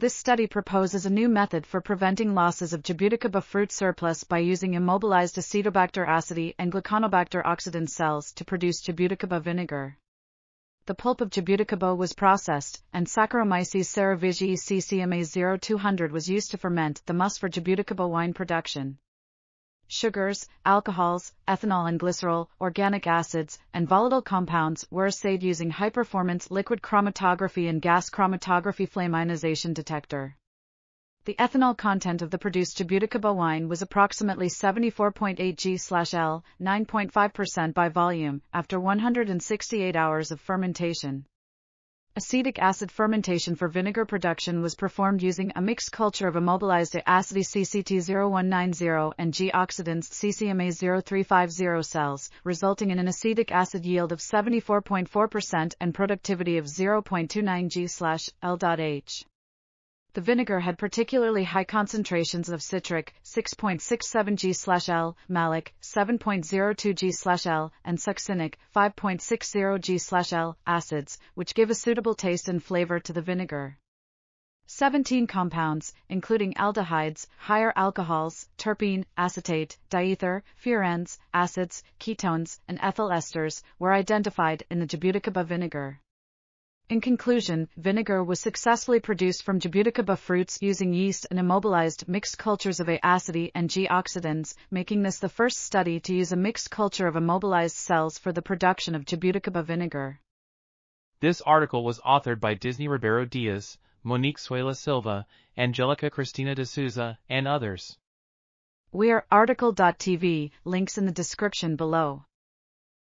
This study proposes a new method for preventing losses of Jabuticaba fruit surplus by using immobilized Acetobacter aceti and Gluconobacter oxydans cells to produce Jabuticaba vinegar. The pulp of Jabuticaba was processed, and Saccharomyces cerevisiae CCMA0200 was used to ferment the must for Jabuticaba wine production. Sugars, alcohols, ethanol and glycerol, organic acids, and volatile compounds were assayed using high-performance liquid chromatography and gas chromatography flame ionization detector. The ethanol content of the produced Jabuticaba wine was approximately 74.8 g/L, 9.5% by volume, after 168 hours of fermentation. Acetic acid fermentation for vinegar production was performed using a mixed culture of immobilized aceti CCT0190 and G oxidants CCMA0350 cells, resulting in an acetic acid yield of 74.4% and productivity of 0.29 g/L.h. The vinegar had particularly high concentrations of citric, 6.67 g/L, malic, 7.02 g/L, and succinic, 5.60 g/L, acids, which give a suitable taste and flavor to the vinegar. 17 compounds, including aldehydes, higher alcohols, terpene, acetate, diether, furans, acids, ketones, and ethyl esters, were identified in the Jabuticaba vinegar. In conclusion, vinegar was successfully produced from Jabuticaba fruits using yeast and immobilized mixed cultures of A. aceti and G. oxidans, making this the first study to use a mixed culture of immobilized cells for the production of Jabuticaba vinegar. This article was authored by Disney Ribeiro Dias, Monique Suela Silva, Angelica Cristina de Souza, and others. We are article.tv, links in the description below.